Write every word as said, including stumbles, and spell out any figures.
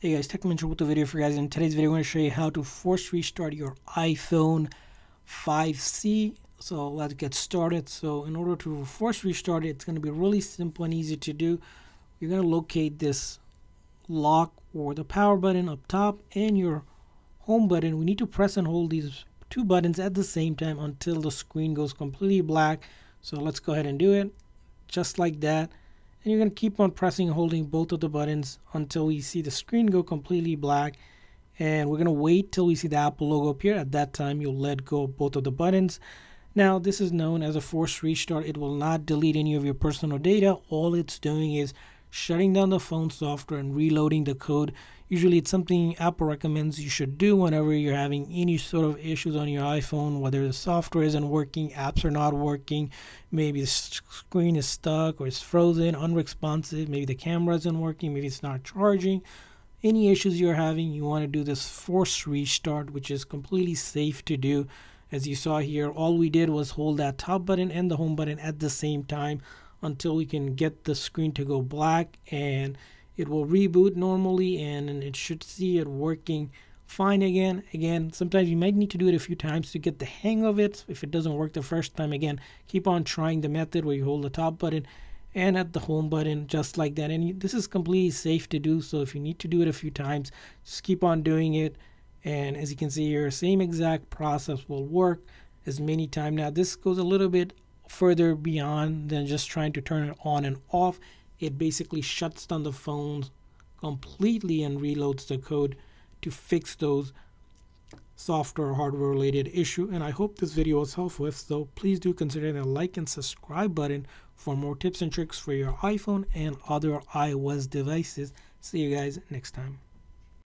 Hey guys, Technomentary with the video for you guys. In today's video, I'm going to show you how to force restart your iPhone five C. So let's get started. So in order to force restart it, it's going to be really simple and easy to do. You're going to locate this lock or the power button up top and your home button. We need to press and hold these two buttons at the same time until the screen goes completely black. So let's go ahead and do it just like that. And you're going to keep on pressing and holding both of the buttons until we see the screen go completely black. And we're going to wait till we see the Apple logo appear. At that time, you'll let go of both of the buttons. Now, this is known as a forced restart. It will not delete any of your personal data. All it's doing is shutting down the phone software and reloading the code. Usually, it's something Apple recommends you should do whenever you're having any sort of issues on your iPhone, whether the software isn't working, apps are not working, maybe the screen is stuck or it's frozen, unresponsive, maybe the camera isn't working, maybe it's not charging. Any issues you're having, you want to do this forced restart, which is completely safe to do. As you saw here, all we did was hold that top button and the home button at the same time until we can get the screen to go black, and it will reboot normally and, and it should see it working fine again. Again, sometimes you might need to do it a few times to get the hang of it. If it doesn't work the first time, again, keep on trying the method where you hold the top button and at the home button just like that. And you, this is completely safe to do. So if you need to do it a few times, just keep on doing it. And as you can see here, same exact process will work as many times. Now this goes a little bit further beyond than just trying to turn it on and off. It basically shuts down the phones completely and reloads the code to fix those software or hardware related issue. And I hope this video was helpful. If so, please do consider the like and subscribe button for more tips and tricks for your iPhone and other iOS devices. See you guys next time.